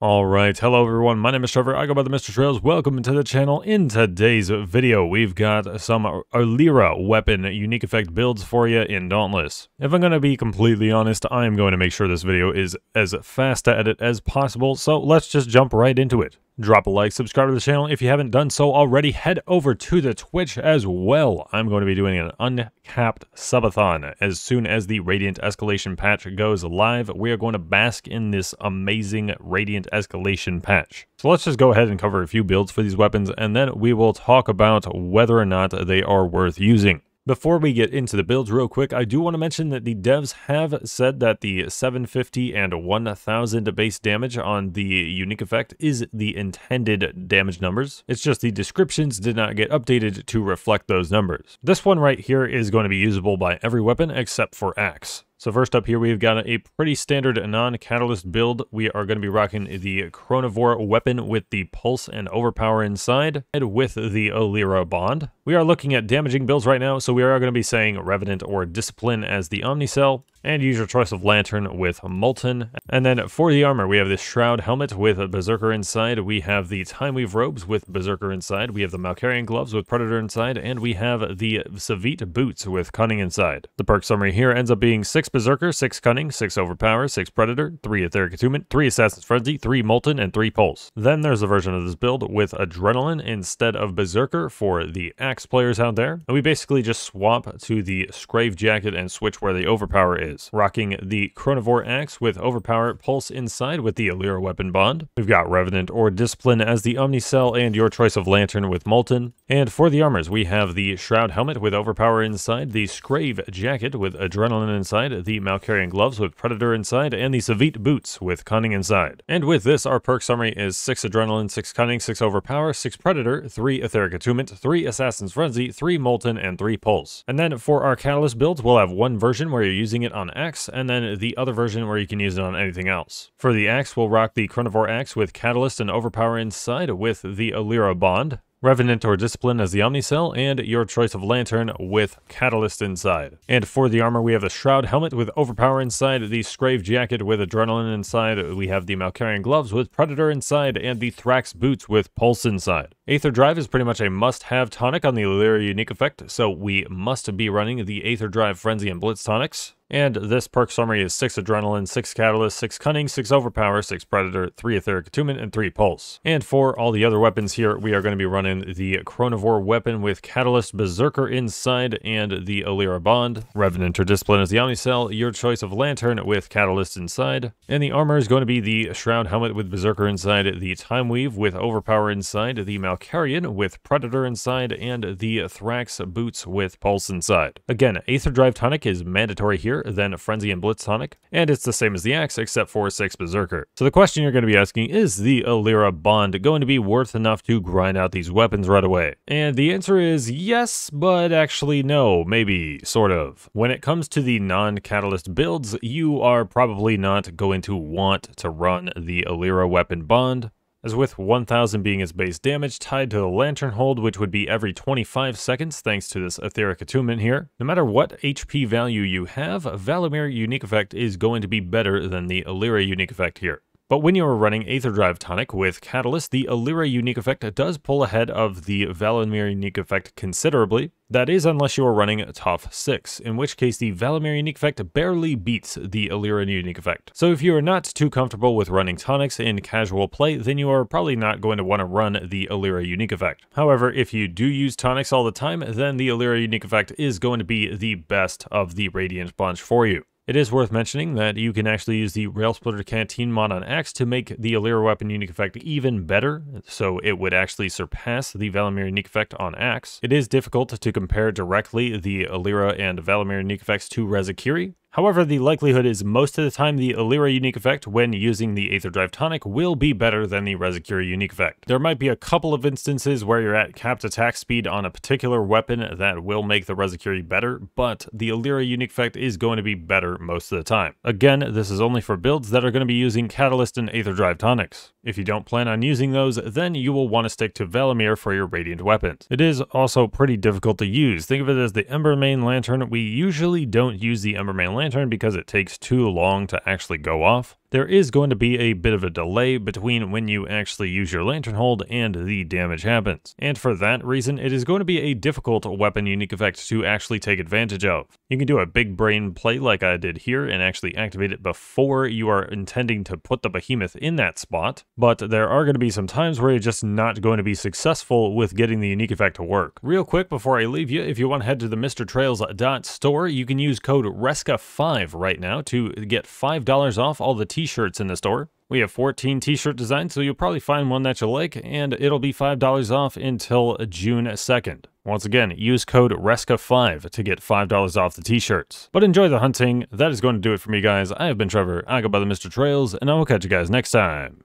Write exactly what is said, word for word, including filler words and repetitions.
Alright, hello everyone, my name is Trevor, I go by the Mister Trails, welcome to the channel. In today's video, we've got some Alyra weapon unique effect builds for you in Dauntless. If I'm going to be completely honest, I am going to make sure this video is as fast to edit as possible, so let's just jump right into it. Drop a like, subscribe to the channel if you haven't done so already, head over to the Twitch as well. I'm going to be doing an uncapped subathon as soon as the Radiant Escalation patch goes live. We are going to bask in this amazing Radiant Escalation patch. So let's just go ahead and cover a few builds for these weapons, and then we will talk about whether or not they are worth using. Before we get into the builds real quick, I do want to mention that the devs have said that the seven fifty and one thousand base damage on the unique effect is the intended damage numbers. It's just the descriptions did not get updated to reflect those numbers. This one right here is going to be usable by every weapon except for axe. So first up here, we've got a pretty standard non-catalyst build. We are going to be rocking the Chronivore weapon with the Pulse and Overpower inside, and with the Alyra Bond. We are looking at damaging builds right now, so we are going to be saying Revenant or Discipline as the Omnicell, and use your choice of Lantern with Molten. And then for the armor, we have the Shroud Helmet with a Berserker inside, we have the Time Weave Robes with Berserker inside, we have the Malkarian Gloves with Predator inside, and we have the Savite Boots with Cunning inside. The perk summary here ends up being six Berserker, six Cunning, six Overpower, six Predator, three Etheric Attunement, three Assassin's Frenzy, three Molten, and three Pulse. Then there's a version of this build with Adrenaline instead of Berserker for the Axe players out there. And we basically just swap to the Skraev Jacket and switch where the Overpower is. Rocking the Chronivore Axe with Overpower, Pulse inside with the Alyra Weapon Bond. We've got Revenant or Discipline as the Omnicell and your choice of Lantern with Molten. And for the armors, we have the Shroud Helmet with Overpower inside, the Skraev Jacket with Adrenaline inside, the Malkarian Gloves with Predator inside, and the Savite Boots with Cunning inside. And with this, our perk summary is six Adrenaline, six Cunning, six Overpower, six Predator, three Etheric Attunement, three Assassin's Frenzy, three Molten, and three Pulse. And then for our Catalyst builds, we'll have one version where you're using it on Axe, and then the other version where you can use it on anything else. For the Axe, we'll rock the Chronivore Axe with Catalyst and Overpower inside with the Alyra Bond. Revenant or Discipline as the Omnicell, and your choice of Lantern with Catalyst inside. And for the armor, we have the Shroud Helmet with Overpower inside, the Skraev Jacket with Adrenaline inside, we have the Malkarian Gloves with Predator inside, and the Thrax Boots with Pulse inside. Aether Drive is pretty much a must-have tonic on the Alyra unique effect, so we must be running the Aether Drive, Frenzy, and Blitz tonics. And this perk summary is six Adrenaline, six Catalyst, six Cunning, six Overpower, six Predator, three Etheric Attunement, and three Pulse. And for all the other weapons here, we are going to be running the Chronivore weapon with Catalyst, Berserker inside, and the Alyra Bond. Revenant or Discipline is the Omnicell, your choice of Lantern with Catalyst inside. And the armor is going to be the Shroud Helmet with Berserker inside, the Time Weave with Overpower inside, the Malkarian with Predator inside, and the Thrax Boots with Pulse inside. Again, Aether Drive tonic is mandatory here, then Frenzy and Blitz tonic, and it's the same as the Axe except for six Berserker. So the question you're going to be asking is, the Alyra Bond going to be worth enough to grind out these weapons right away? And the answer is yes, but actually no, maybe, sort of. When it comes to the non-catalyst builds, you are probably not going to want to run the Alyra Weapon Bond, as with one thousand being its base damage tied to the Lantern hold, which would be every twenty-five seconds thanks to this Etheric Attunement here. No matter what H P value you have, Valomir unique effect is going to be better than the Alyra unique effect here. But when you are running Aether Drive tonic with Catalyst, the Alyra unique effect does pull ahead of the Valomir unique effect considerably. That is unless you are running Tough six, in which case the Valomir unique effect barely beats the Alyra unique effect. So if you are not too comfortable with running tonics in casual play, then you are probably not going to want to run the Alyra unique effect. However, if you do use tonics all the time, then the Alyra unique effect is going to be the best of the Radiant bunch for you. It is worth mentioning that you can actually use the Rail Splitter Canteen mod on Axe to make the Alyra Weapon unique effect even better, so it would actually surpass the Valomir unique effect on Axe. It is difficult to compare directly the Alyra and Valomir unique effects to Rezakiri. However, the likelihood is most of the time the Alyra unique effect when using the Aether Drive tonic will be better than the Rezicuri unique effect. There might be a couple of instances where you're at capped attack speed on a particular weapon that will make the Rezicuri better, but the Alyra unique effect is going to be better most of the time. Again, this is only for builds that are going to be using Catalyst and Aether Drive tonics. If you don't plan on using those, then you will want to stick to Valomir for your Radiant weapons. It is also pretty difficult to use. Think of it as the Embermane Lantern. We usually don't use the Embermane Lantern Lantern because it takes too long to actually go off. There is going to be a bit of a delay between when you actually use your lantern hold and the damage happens, and for that reason it is going to be a difficult weapon unique effect to actually take advantage of. You can do a big brain play like I did here and actually activate it before you are intending to put the behemoth in that spot, but there are going to be some times where you're just not going to be successful with getting the unique effect to work. Real quick before I leave you, if you want to head to the Mr Trails dot store, you can use code RESCA five right now to get five dollars off all the t-shirts in the store. We have fourteen t-shirt designs, so you'll probably find one that you like, and it'll be five dollars off until June second. Once again, use code RESCA five to get five dollars off the t-shirts. But enjoy the hunting. That is going to do it for me, guys. I have been Trevor. I go by the Mr Trails, and I will catch you guys next time.